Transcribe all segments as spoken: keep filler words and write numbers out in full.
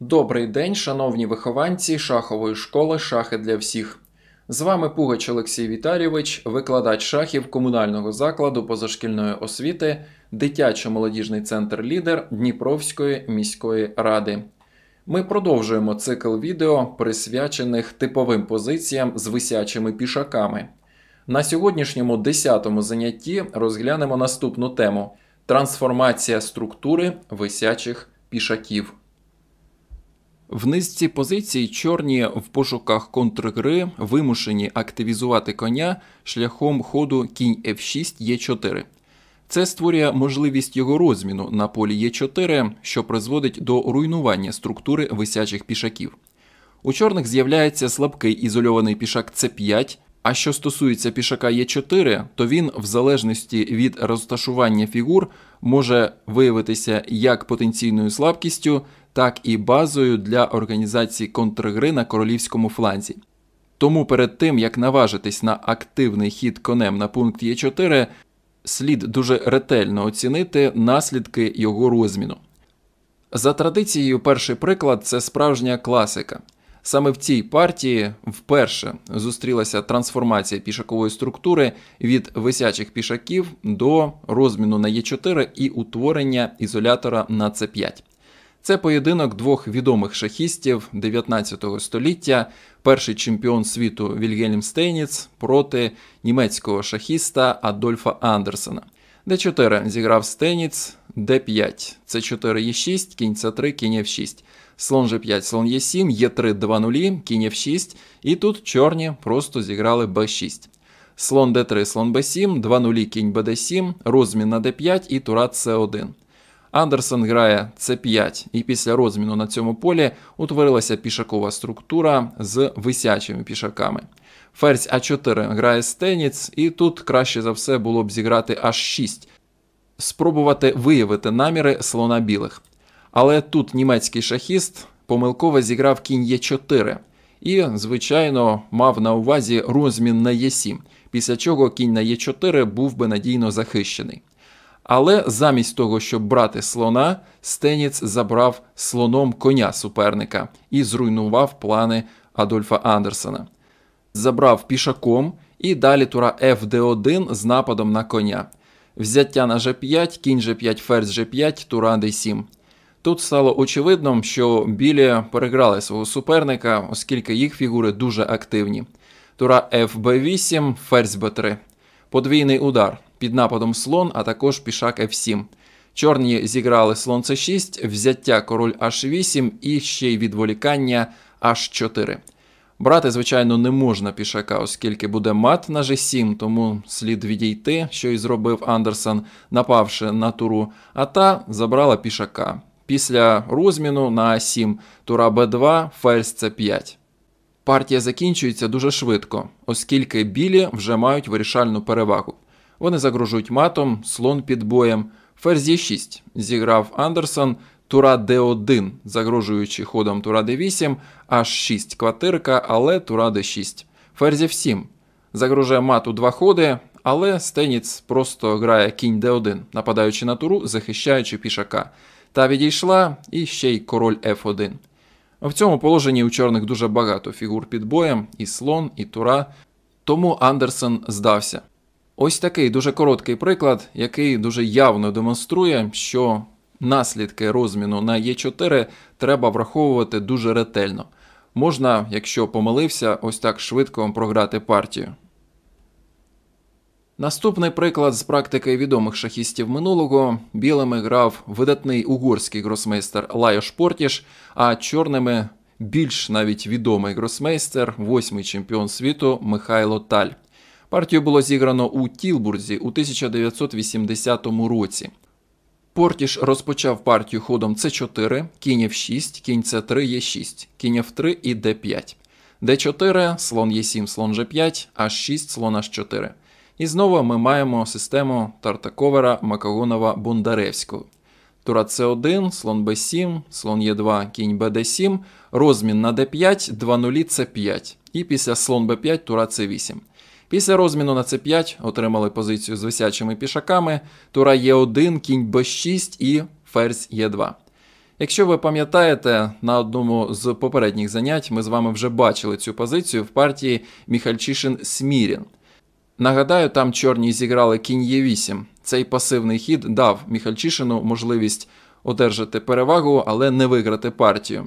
Добрий день, шановні вихованці шахової школи «Шахи для всіх». З вами Пугач Олексій Віталійович, викладач шахів комунального закладу позашкільної освіти «Дитячо-молодіжний центр «ЛІДЕР» Дніпровської міської ради. Ми продовжуємо цикл відео, присвячених типовим позиціям з висячими пішаками. На сьогоднішньому десятому занятті розглянемо наступну тему – трансформація структури висячих пішаків. В низці позицій чорні в пошуках контргри вимушені активізувати коня шляхом ходу кінь еф шість е чотири. Це створює можливість його розміну на полі е чотири, що призводить до руйнування структури висячих пішаків. У чорних з'являється слабкий ізольований пішак це п'ять, а що стосується пішака е чотири, то він в залежності від розташування фігур може виявитися як потенційною слабкістю, так і базою для організації контргри на королівському фланзі. Тому перед тим, як наважитись на активний хід конем на пункт е чотири, слід дуже ретельно оцінити наслідки його розміну. За традицією, перший приклад – це справжня класика. Саме в цій партії вперше зустрілася трансформація пішакової структури від висячих пішаків до розміну на е чотири і утворення ізолятора на це п'ять. Це поєдинок двох відомих шахістів дев'ятнадцятого століття, перший чемпіон світу Вільгельм Стейніц проти німецького шахіста Адольфа Андерсена. де чотири зіграв Стейніц, де п'ять, це чотири е шість, кінь це три, кінь еф шість, слон же п'ять, слон е сім, е три, два нуль, кінь еф шість, і тут чорні просто зіграли бе шість. Слон де три, слон бе сім, два нуль, кінь бе де сім, розмін на де п'ять і тура це один. Андерсен грає це п'ять, і після розміну на цьому полі утворилася пішакова структура з висячими пішаками. Ферзь а чотири грає Стейніц, і тут краще за все було б зіграти аш шість, спробувати виявити наміри слона білих. Але тут німецький шахіст помилково зіграв кінь е чотири і, звичайно, мав на увазі розмін на е сім, після чого кінь на е чотири був би надійно захищений. Але замість того, щоб брати слона, Стейніц забрав слоном коня суперника і зруйнував плани Адольфа Андерсена. Забрав пішаком і далі тура еф де один з нападом на коня. Взяття на же п'ять, кінь же п'ять, ферзь же п'ять, тура де сім. Тут стало очевидним, що білі переграли свого суперника, оскільки їх фігури дуже активні. Тура еф бе вісім, ферзь бе три. Подвійний удар. Під нападом слон, а також пішак еф сім. Чорні зіграли слон це шість, взяття король аш вісім і ще й відволікання аш чотири. Брати, звичайно, не можна пішака, оскільки буде мат на же сім, тому слід відійти, що і зробив Андерсен, напавши на туру, а та забрала пішака. Після розміну на а сім, тура бе два, ферзь це п'ять. Партія закінчується дуже швидко, оскільки білі вже мають вирішальну перевагу. Вони загрожують матом, слон під боєм, ферзь е шість зіграв Андерсен, тура де один, загрожуючи ходом тура де вісім, аш шість квартирка, але тура де шість. Ферзь еф сім загрожує мату два ходи, але Стейніц просто грає кінь де один, нападаючи на туру, захищаючи пішака. Та відійшла і ще й король еф один. В цьому положенні у чорних дуже багато фігур під боєм, і слон, і тура, тому Андерсен здався. Ось такий дуже короткий приклад, який дуже явно демонструє, що наслідки розміну на е чотири треба враховувати дуже ретельно. Можна, якщо помилився, ось так швидко програти партію. Наступний приклад з практики відомих шахістів минулого. Білими грав видатний угорський гросмейстер Лайош Портиш, а чорними більш навіть відомий гросмейстер, восьмий чемпіон світу Михайло Таль. Партію було зіграно у Тілбурзі у тисяча дев'ятсот вісімдесятому році. Портіш розпочав партію ходом це чотири, кінь еф шість, кінь це три, е шість, кінь еф три і де п'ять. де чотири, слон е сім, слон же п'ять, аш шість, слон аш чотири. І знову ми маємо систему Тартаковера, Макагонова, Бондаревського. Тура це один, слон бе сім, слон е два, кінь бе де сім, розмін на де п'ять, два нуль, це п'ять. І після слон бе п'ять, тура це вісім. Після розміну на це п'ять отримали позицію з висячими пішаками, тура е один, кінь бе шість і ферзь е два. Якщо ви пам'ятаєте, на одному з попередніх занять ми з вами вже бачили цю позицію в партії Михайличин-Смирин. Нагадаю, там чорні зіграли кінь е вісім. Цей пасивний хід дав Михайличину можливість одержати перевагу, але не виграти партію.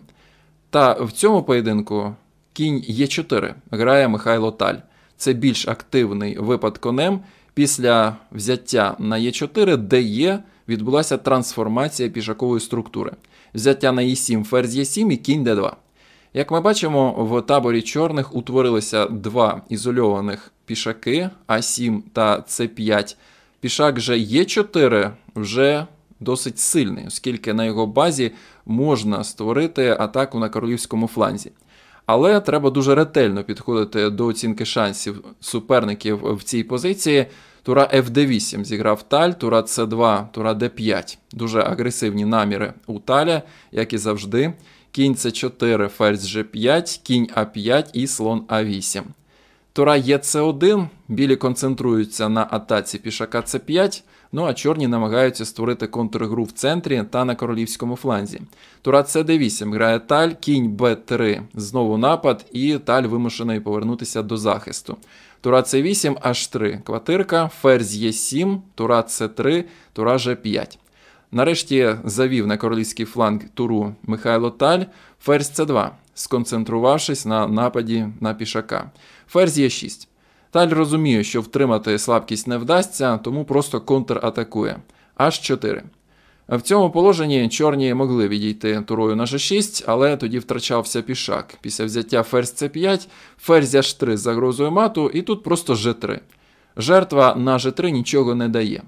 Та в цьому поєдинку кінь е чотири грає Михайло Таль. Це більш активний випад конем. Після взяття на е чотири, де є, відбулася трансформація пішакової структури. Взяття на е сім, ферзь е сім і кінь де два. Як ми бачимо, в таборі чорних утворилися два ізольованих пішаки, а сім та це п'ять. Пішак же е чотири вже досить сильний, оскільки на його базі можна створити атаку на королівському фланзі. Але треба дуже ретельно підходити до оцінки шансів суперників в цій позиції. Тура еф де вісім зіграв Таль, тура це два, тура де п'ять. Дуже агресивні наміри у Таля, як і завжди. Кінь це чотири, ферзь же п'ять, кінь а п'ять і слон а вісім. Тура є це один, білі концентруються на атаці пішака це п'ять, ну а чорні намагаються створити контргру в центрі та на королівському фланзі. Тура це де вісім грає Таль, кінь бе три, знову напад і Таль вимушений повернутися до захисту. Тура це вісім, аш три, квартирка, ферзь е сім, тура це три, тура же п'ять. Нарешті завів на королівський фланг туру Михайло Таль, ферзь це два, сконцентрувавшись на нападі на пішака. Ферзь е шість. Таль розуміє, що втримати слабкість не вдасться, тому просто контратакує. аш чотири. В цьому положенні чорні могли відійти турою на же шість, але тоді втрачався пішак. Після взяття ферзь це п'ять, ферзь аш три з загрозою мату і тут просто же три. Жертва на же три нічого не дає.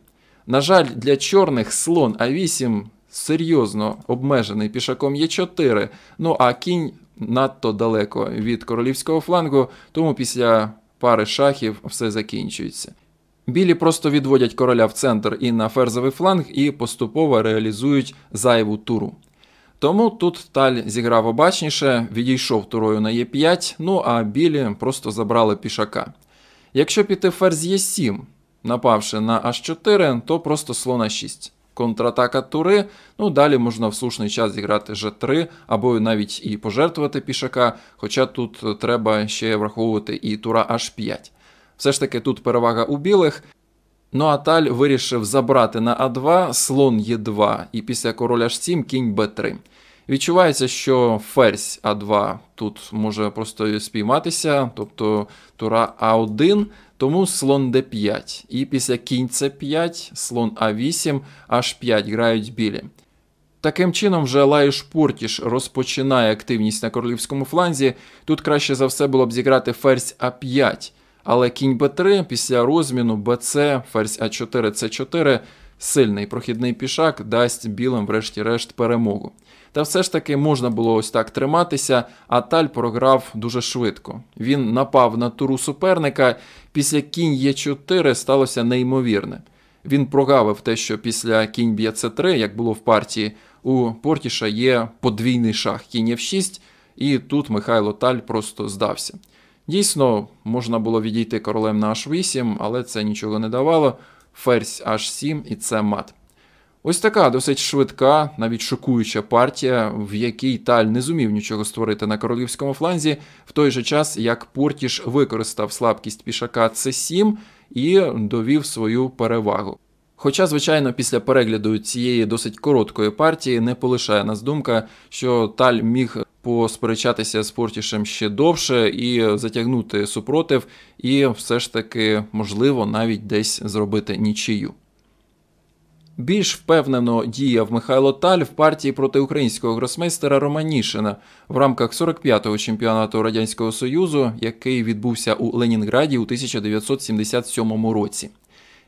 На жаль, для чорних слон а вісім серйозно обмежений пішаком е чотири, ну а кінь надто далеко від королівського флангу, тому після пари шахів все закінчується. Білі просто відводять короля в центр і на ферзовий фланг і поступово реалізують зайву туру. Тому тут Таль зіграв обачніше, відійшов турою на е п'ять, ну а білі просто забрали пішака. Якщо піти ферзь е сім, напавши на аш чотири, то просто слон а шість. Контратака тури, ну далі можна в слушний час зіграти же три, або навіть і пожертвувати пішака, хоча тут треба ще враховувати і тура аш п'ять. Все ж таки тут перевага у білих. Ну а Таль вирішив забрати на а два, слон е два і після короля аш сім кінь бе три. Відчувається, що ферзь а два тут може просто спійматися, тобто тура а один, тому слон де п'ять. І після кінь це п'ять, слон а вісім, аш п'ять грають білі. Таким чином вже Лайош Портіш розпочинає активність на королівському фланзі. Тут краще за все було б зіграти ферзь а п'ять, але кінь бе три після розміну бе це, ферзь а чотири, це чотири. Сильний прохідний пішак дасть білим врешті-решт перемогу. Та все ж таки можна було ось так триматися, а Таль програв дуже швидко. Він напав на туру суперника, після кінь е чотири сталося неймовірне. Він прогавив те, що після кінь б'є це три, як було в партії, у Портіша є подвійний шах кінь еф шість, і тут Михайло Таль просто здався. Дійсно, можна було відійти королем на аш вісім, але це нічого не давало. Ферзь аш сім і це мат. Ось така досить швидка, навіть шокуюча партія, в якій Таль не зумів нічого створити на королівському фланзі, в той же час, як Портіш використав слабкість пішака це сім і довів свою перевагу. Хоча, звичайно, після перегляду цієї досить короткої партії не полишає нас думка, що Таль міг посперечатися з Портішем ще довше і затягнути супротив, і все ж таки, можливо, навіть десь зробити нічию. Більш впевнено діяв Михайло Таль в партії проти українського гросмейстера Романішина в рамках сорок п'ятого чемпіонату Радянського Союзу, який відбувся у Ленінграді у тисяча дев'ятсот сімдесят сьомому році.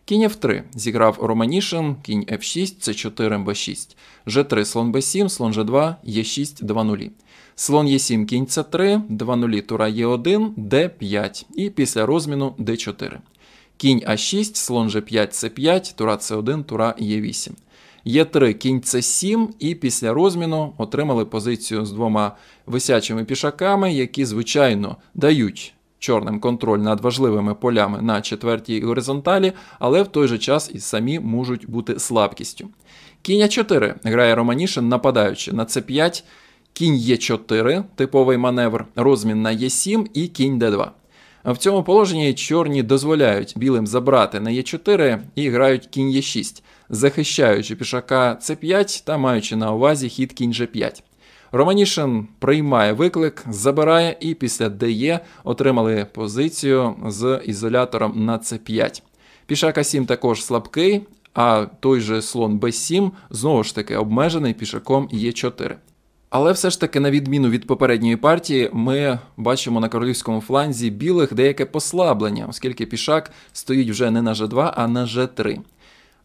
Кінь еф три зіграв Романішин, кінь еф шість, це чотири, бе шість, же три, слон бе сім, слон же два, е шість, два нуль. Слон е сім, кінь це три, два нуль, тура е один, де п'ять і після розміну де чотири. Кінь а шість, слон же п'ять, це п'ять, тура це один, тура е вісім. е три, кінь це сім і після розміну отримали позицію з двома висячими пішаками, які, звичайно, дають чорним контроль над важливими полями на четвертій горизонталі, але в той же час і самі можуть бути слабкістю. Кінь а чотири грає Романішин, нападаючи. На це п'ять, кінь е чотири, типовий маневр, розмін на е сім і кінь де два. В цьому положенні чорні дозволяють білим забрати на е чотири і грають кінь е шість, захищаючи пішака це п'ять та маючи на увазі хід кінь же п'ять. Романішин приймає виклик, забирає і після де є отримали позицію з ізолятором на це п'ять. Пішак а сім також слабкий, а той же слон бе сім знову ж таки обмежений пішаком е чотири. Але все ж таки, на відміну від попередньої партії, ми бачимо на королівському фланзі білих деяке послаблення, оскільки пішак стоїть вже не на же два, а на же три.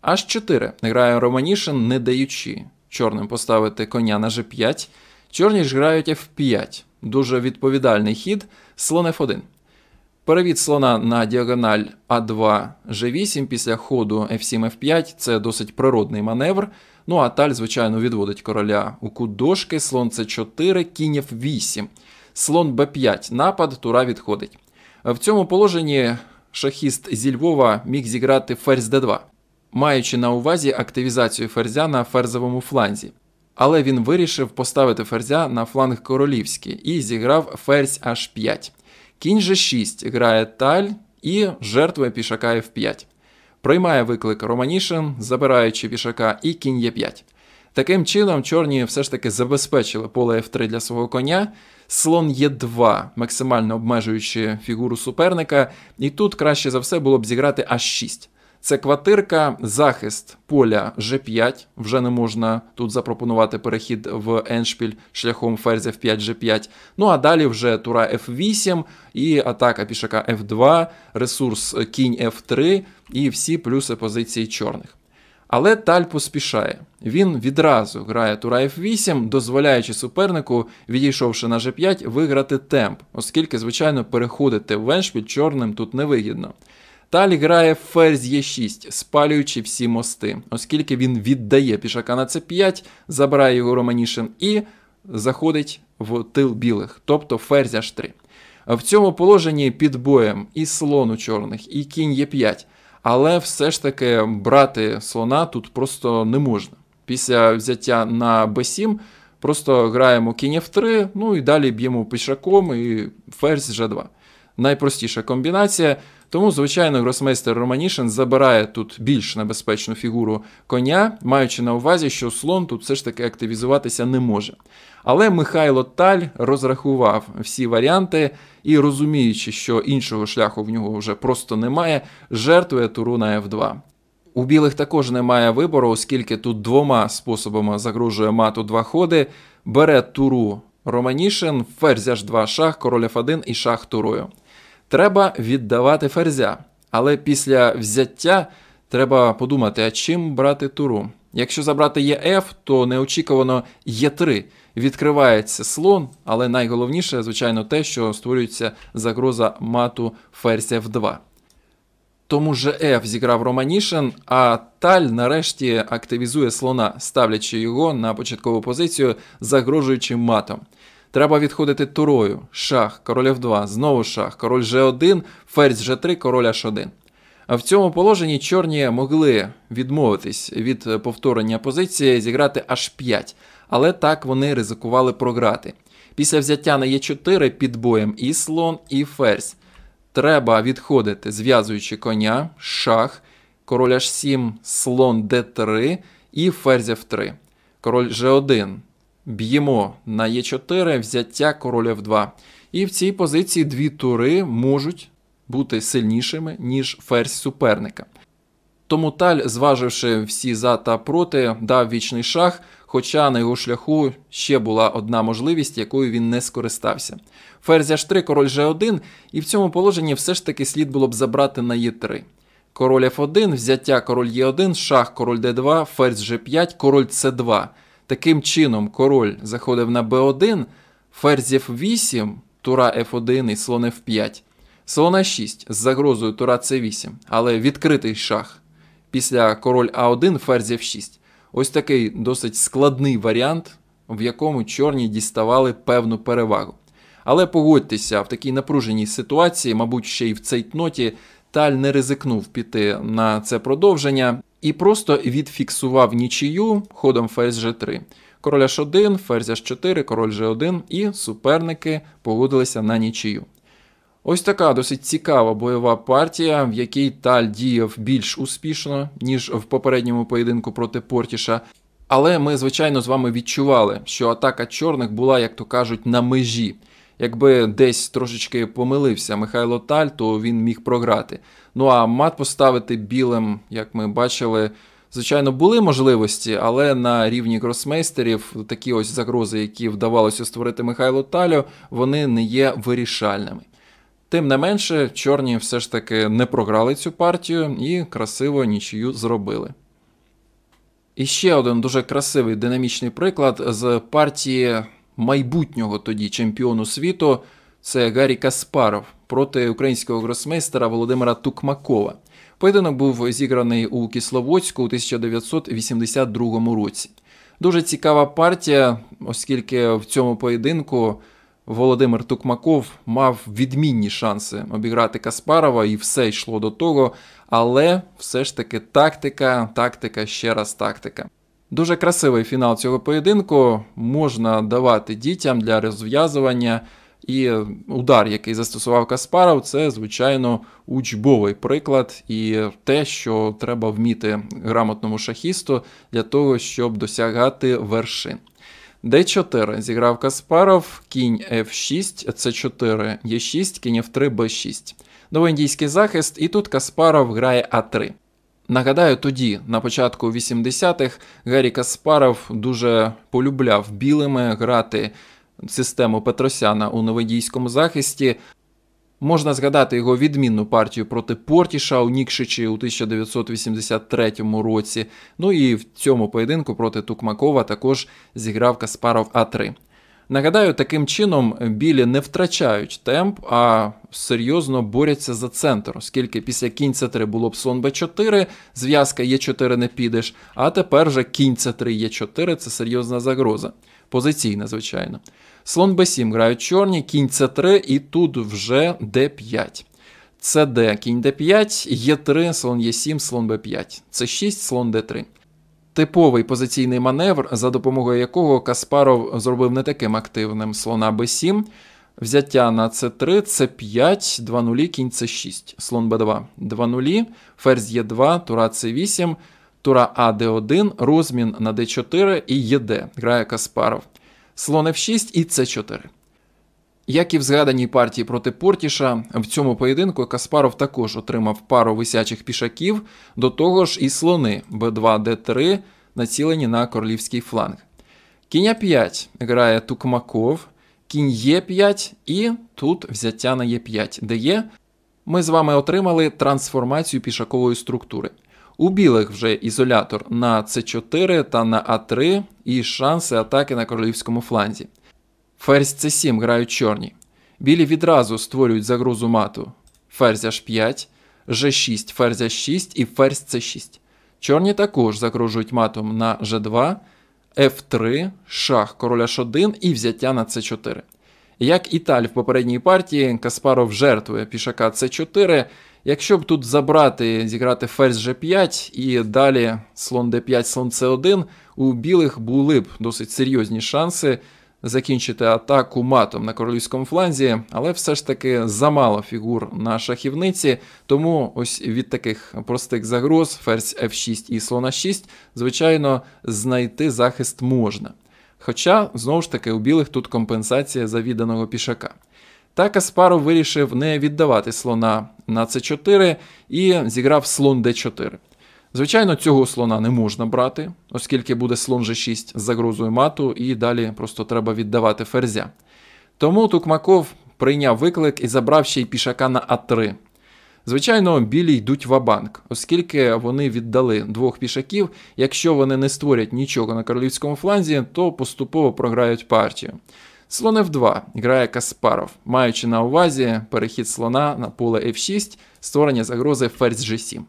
аш чотири грає Романішин, не даючи чорним поставити коня на же п'ять. Чорні ж грають еф п'ять. Дуже відповідальний хід. Слон еф один. Перевід слона на діагональ а два, же вісім після ходу еф сім еф п'ять – це досить природний маневр. Ну а Таль, звичайно, відводить короля у кут дошки, слон це чотири, кінь еф вісім, слон бе п'ять, напад, тура відходить. В цьому положенні шахіст зі Львова міг зіграти ферзь де два, маючи на увазі активізацію ферзя на ферзовому фланзі. Але він вирішив поставити ферзя на фланг королівський і зіграв ферзь аш п'ять. Кінь же шість грає Таль і жертвує пішака еф п'ять. Приймає виклик Романішин, забираючи пішака і кінь е п'ять. Таким чином чорні все ж таки забезпечили поле еф три для свого коня. Слон е два, максимально обмежуючи фігуру суперника. І тут краще за все було б зіграти аш шість. Це квартирка, захист поля же п'ять. Вже не можна тут запропонувати перехід в еншпіль шляхом ферзь еф п'ять же п'ять. Ну а далі вже тура еф вісім і атака пішака еф два, ресурс кінь еф три і всі плюси позиції чорних. Але Таль поспішає. Він відразу грає тура еф вісім, дозволяючи супернику, відійшовши на же п'ять, виграти темп, оскільки, звичайно, переходити в еншпіль чорним тут невигідно. Таль грає ферзь е шість, спалюючи всі мости, оскільки він віддає пішака на це п'ять, забирає його Романішин і заходить в тил білих, тобто ферзь аш три. В цьому положенні під боєм і слон у чорних, і кінь е п'ять, але все ж таки брати слона тут просто не можна. Після взяття на бе сім просто граємо кінь еф три, ну і далі б'ємо пішаком і ферзь же два. Найпростіша комбінація. Тому, звичайно, гросмейстер Романішин забирає тут більш небезпечну фігуру коня, маючи на увазі, що слон тут все ж таки активізуватися не може. Але Михайло Таль розрахував всі варіанти і, розуміючи, що іншого шляху в нього вже просто немає, жертвує туру на еф два. У білих також немає вибору, оскільки тут двома способами загрожує мату два ходи, бере туру Романішин, ферзь аш два, шах, король еф один і шах турою. Треба віддавати ферзя, але після взяття треба подумати, а чим брати туру. Якщо забрати еф, то неочікувано е три. Відкривається слон, але найголовніше, звичайно, те, що створюється загроза мату ферзь еф два. Тому же еф зіграв Романішин, а Таль нарешті активізує слона, ставлячи його на початкову позицію, загрожуючи матом. Треба відходити турою, шах, король еф два, знову шах, король же один, ферзь же три, король аш один. В цьому положенні чорні могли відмовитись від повторення позиції, зіграти аш п'ять, але так вони ризикували програти. Після взяття на е чотири під боєм і слон, і ферзь. Треба відходити, зв'язуючи коня, шах, король аш сім, слон де три і ферзь еф три, король же один. Б'ємо на е чотири, взяття король еф два. І в цій позиції дві тури можуть бути сильнішими, ніж ферзь суперника. Тому Таль, зваживши всі за та проти, дав вічний шах, хоча на його шляху ще була одна можливість, якою він не скористався. Ферзь аш три, король же один, і в цьому положенні все ж таки слід було б забрати на е три. Король еф один, взяття король е один, шах, король де два, ферзь же п'ять, король це два. Таким чином король заходив на бе один, ферзь еф вісім, тура еф один і слон еф п'ять. Слон а шість з загрозою тура це вісім, але відкритий шах. Після король а один, ферзь еф шість. Ось такий досить складний варіант, в якому чорні діставали певну перевагу. Але погодьтеся, в такій напруженій ситуації, мабуть ще й в цейтноті, Таль не ризикнув піти на це продовження. і просто відфіксував нічию ходом ферзь же три. Король аш один, ферзь аш чотири, король же один і суперники погодилися на нічию. Ось така досить цікава бойова партія, в якій Таль діяв більш успішно, ніж в попередньому поєдинку проти Портіша. Але ми, звичайно, з вами відчували, що атака чорних була, як то кажуть, на межі. Якби десь трошечки помилився Михайло Таль, то він міг програти. Ну а мат поставити білим, як ми бачили, звичайно, були можливості, але на рівні гросмейстерів такі ось загрози, які вдавалося створити Михайлу Талю, вони не є вирішальними. Тим не менше, чорні все ж таки не програли цю партію і красиво нічию зробили. І ще один дуже красивий динамічний приклад з партії майбутнього тоді чемпіону світу – це Гаррі Каспаров проти українського гросмейстера Володимира Тукмакова. Поєдинок був зіграний у Кисловодську у тисяча дев'ятсот вісімдесят другому році. Дуже цікава партія, оскільки в цьому поєдинку Володимир Тукмаков мав відмінні шанси обіграти Каспарова, і все йшло до того, але все ж таки тактика, тактика, ще раз тактика. Дуже красивий фінал цього поєдинку, можна давати дітям для розв'язування, і удар, який застосував Каспаров, це, звичайно, учбовий приклад і те, що треба вміти грамотному шахісту для того, щоб досягати вершин. де чотири зіграв Каспаров, кінь еф шість, це чотири, є шість, кінь еф три, бе шість. Новоіндійський захист, і тут Каспаров грає а три. Нагадаю, тоді, на початку вісімдесятих, Гаррі Каспаров дуже полюбляв білими грати систему Петросяна у новоіндійському захисті. Можна згадати його відмінну партію проти Портіша у Нікшичі у тисяча дев'ятсот вісімдесят третьому році. Ну і в цьому поєдинку проти Тукмакова також зіграв Каспаров а три. Нагадаю, таким чином білі не втрачають темп, а серйозно борються за центр, оскільки після кінь це три було б слон бе чотири, зв'язка є чотири не підеш, а тепер же кінь це три, є чотири – це серйозна загроза. Позиційна, звичайно. Слон бе сім грають чорні, кінь це три і тут вже де п'ять. це де, кінь де п'ять, є три, слон є сім, слон бе п'ять, це шість, слон де три. Типовий позиційний маневр, за допомогою якого Каспаров зробив не таким активним слона бе сім, взяття на це три, це п'ять, два нуль, кінь це шість, слон бе два, два нуль, ферзь є два, тура це вісім, тура а де один, розмін на де чотири і ЄД, грає Каспаров. Слон еф шість і це чотири. Як і в згаданій партії проти Портіша, в цьому поєдинку Каспаров також отримав пару висячих пішаків, до того ж і слони бе два, де три націлені на королівський фланг. Кінь а п'ять грає Тукмаков, кінь є п'ять і тут взяття на є п'ять, де є. Ми з вами отримали трансформацію пішакової структури. У білих вже ізолятор на це чотири та на а три і шанси атаки на королівському фланзі. Ферзь це сім грають чорні. Білі відразу створюють загрозу мату. Ферзь аш п'ять, же шість, ферзь аш шість і ферзь це шість. Чорні також загрожують матом на же два, еф три, шах, король аш один і взяття на це чотири. Як і Таль в попередній партії, Каспаров жертвує пішака це чотири. Якщо б тут забрати, зіграти ферзь же п'ять і далі слон де п'ять, слон це один, у білих були б досить серйозні шанси закінчити атаку матом на королівському фланзі, але все ж таки замало фігур на шахівниці, тому ось від таких простих загроз ферзь еф шість і слон а шість, звичайно, знайти захист можна. Хоча, знову ж таки, у білих тут компенсація за відданого пішака. Та Каспаров вирішив не віддавати слона на це чотири і зіграв слон де чотири. Звичайно, цього слона не можна брати, оскільки буде слон же шість з загрозою мату і далі просто треба віддавати ферзя. Тому Тукмаков прийняв виклик і забрав ще й пішака на а три. Звичайно, білі йдуть ва-банк, оскільки вони віддали двох пішаків, якщо вони не створять нічого на королівському фланзі, то поступово програють партію. Слон еф два грає Каспаров, маючи на увазі перехід слона на поле еф шість, створення загрози ферзь же сім.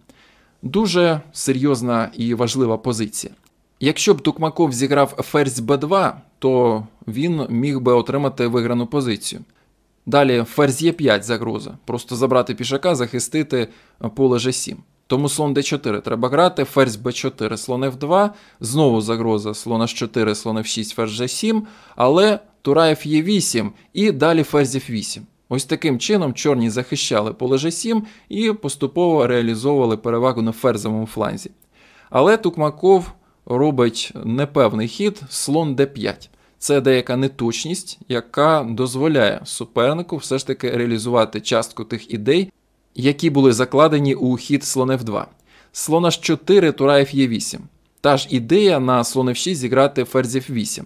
Дуже серйозна і важлива позиція. Якщо б Тукмаков зіграв ферзь бе два, то він міг би отримати виграну позицію. Далі ферзь є п'ять загроза, просто забрати пішака, захистити поле же сім. Тому слон д чотири треба грати, ферзь б чотири, слон ф два, знову загроза слон аш чотири, слон ф шість, ферзь ж сім, але Тураєв є вісім і далі ферзь ф вісім. Ось таким чином чорні захищали поле ж сім і поступово реалізовували перевагу на ферзовому фланзі. Але Тукмаков робить непевний хід, слон д п'ять. Це деяка неточність, яка дозволяє супернику все ж таки реалізувати частку тих ідей, які були закладені у хід слон ф два. Слон аш чотири, Тураєв є вісім. Та ж ідея на слон ф шість зіграти ферзь ф вісім.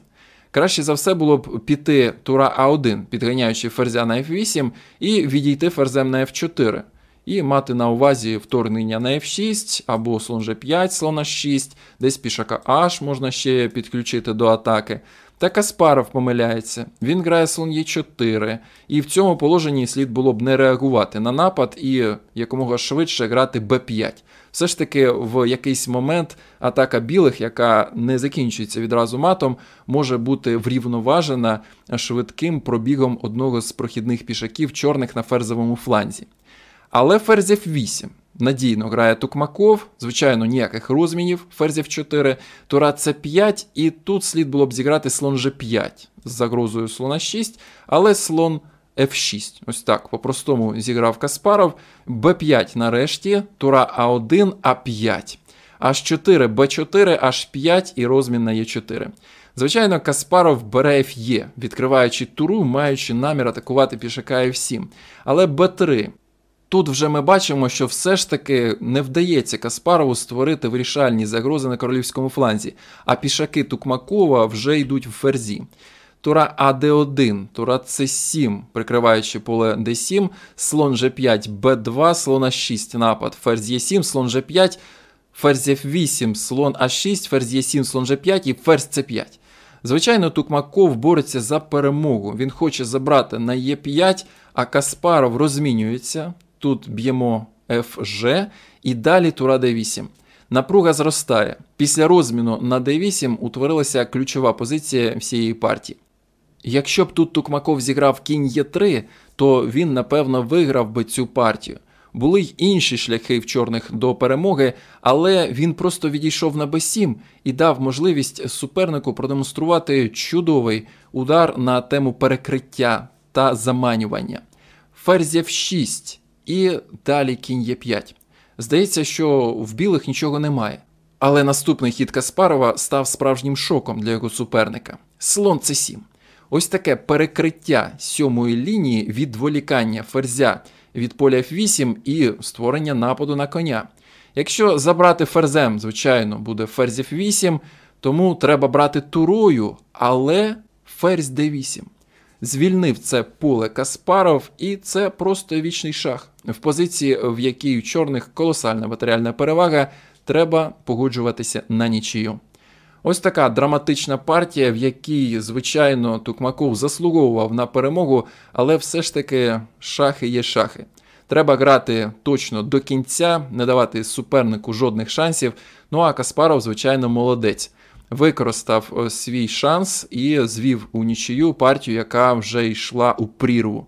Краще за все було б піти тура а один, підганяючи ферзя на ф вісім, і відійти ферзем на ф чотири. І мати на увазі вторгнення на ф шість, або слон ж п'ять, слон аш шість, десь пішака аш можна ще підключити до атаки. Та Каспаров помиляється, він грає слон є чотири, і в цьому положенні слід було б не реагувати на напад і якомога швидше грати б п'ять. Все ж таки в якийсь момент атака білих, яка не закінчується відразу матом, може бути врівноважена швидким пробігом одного з прохідних пішаків чорних на ферзовому фланзі. Але ферзь ф вісім. Надійно грає Тукмаков, звичайно, ніяких розмінів, ферзь ф чотири, тура це п'ять, і тут слід було б зіграти слон ж п'ять з загрозою слона шість, але слон ф шість. Ось так, по-простому зіграв Каспаров, б п'ять нарешті, тура а один, а п'ять, аш чотири, б чотири, аш п'ять і розмін на є чотири. Звичайно, Каспаров бере ф'є, відкриваючи туру, маючи намір атакувати пішака ф сім, але б три. Тут вже ми бачимо, що все ж таки не вдається Каспарову створити вирішальні загрози на королівському фланзі, а пішаки Тукмакова вже йдуть в ферзі. Тура а де один, тура це сім, прикриваючи поле де сім, слон ж п'ять, бе два, слон аш шість, напад, ферзь є сім, слон ж п'ять, ферзь ф вісім, слон аш шість, ферзь є сім, слон ж п'ять і ферзь це п'ять. Звичайно, Тукмаков бореться за перемогу, він хоче забрати на є п'ять, а Каспаров розмінюється. Тут б'ємо ФЖ і далі тура де вісім. Напруга зростає. Після розміну на де вісім утворилася ключова позиція всієї партії. Якщо б тут Тукмаков зіграв кінь є три, то він, напевно, виграв би цю партію. Були й інші шляхи в чорних до перемоги, але він просто відійшов на бе сім і дав можливість супернику продемонструвати чудовий удар на тему перекриття та заманювання. Ферзь ф шість. І далі кінь є п'ять. Здається, що в білих нічого немає. Але наступний хід Каспарова став справжнім шоком для його суперника. Слон це сім. Ось таке перекриття сьомої лінії, відволікання ферзя від поля ф вісім і створення нападу на коня. Якщо забрати ферзем, звичайно, буде ферзь ф вісім, тому треба брати турою, але ферзь де вісім. Звільнив це поле Каспаров, і це просто вічний шах. В позиції, в якій у чорних колосальна матеріальна перевага, треба погоджуватися на нічию. Ось така драматична партія, в якій, звичайно, Тукмаков заслуговував на перемогу, але все ж таки шахи є шахи. Треба грати точно до кінця, не давати супернику жодних шансів, ну а Каспаров, звичайно, молодець. Використав свій шанс і звів у нічию партію, яка вже йшла у прірву.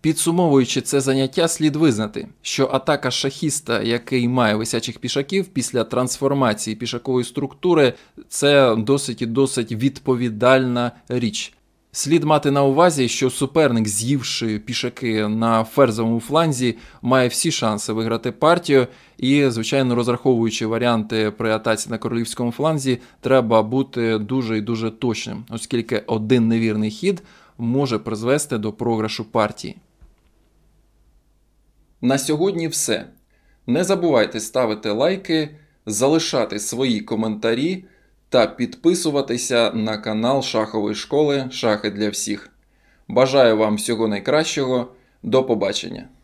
Підсумовуючи це заняття, слід визнати, що атака шахіста, який має висячих пішаків після трансформації пішакової структури, це досить і досить відповідальна річ. Слід мати на увазі, що суперник, з'ївши пішаки на ферзовому фланзі, має всі шанси виграти партію і, звичайно, розраховуючи варіанти при атаці на королівському фланзі, треба бути дуже і дуже точним, оскільки один невірний хід може призвести до програшу партії. На сьогодні все. Не забувайте ставити лайки, залишати свої коментарі та підписуватися на канал шахової школи «Шахи для всіх». Бажаю вам всього найкращого. До побачення!